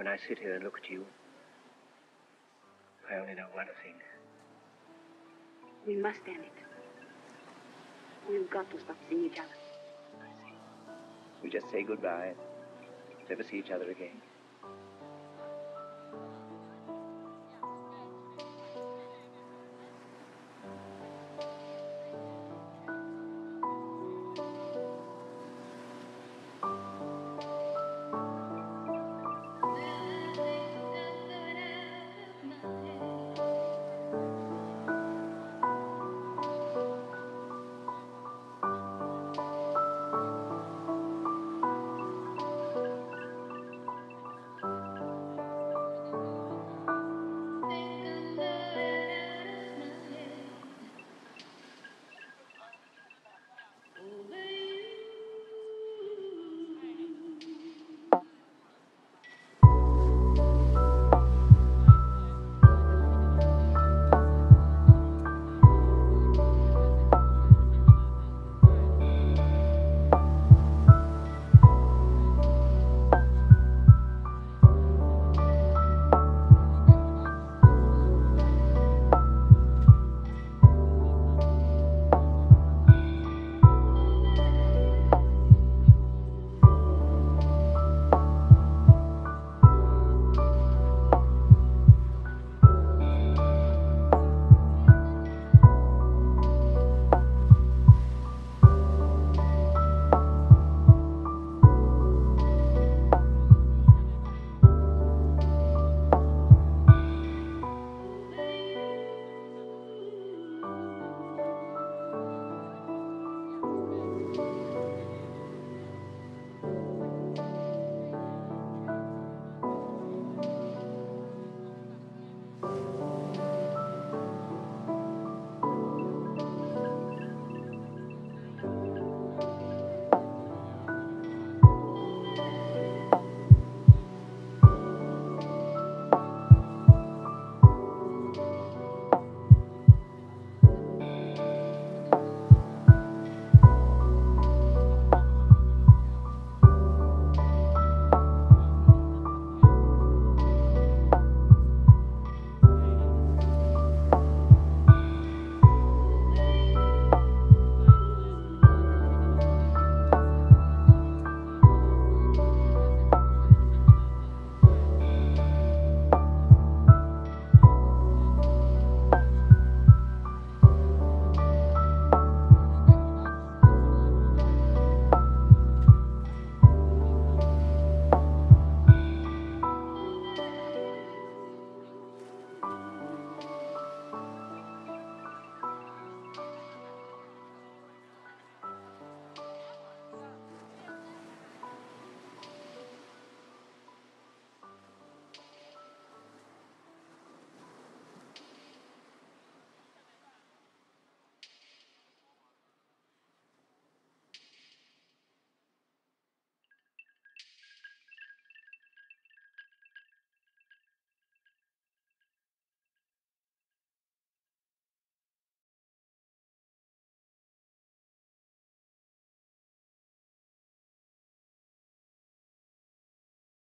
When I sit here and look at you, I only know one thing. We must end it. We've got to stop seeing each other. I see. We just say goodbye and never see each other again.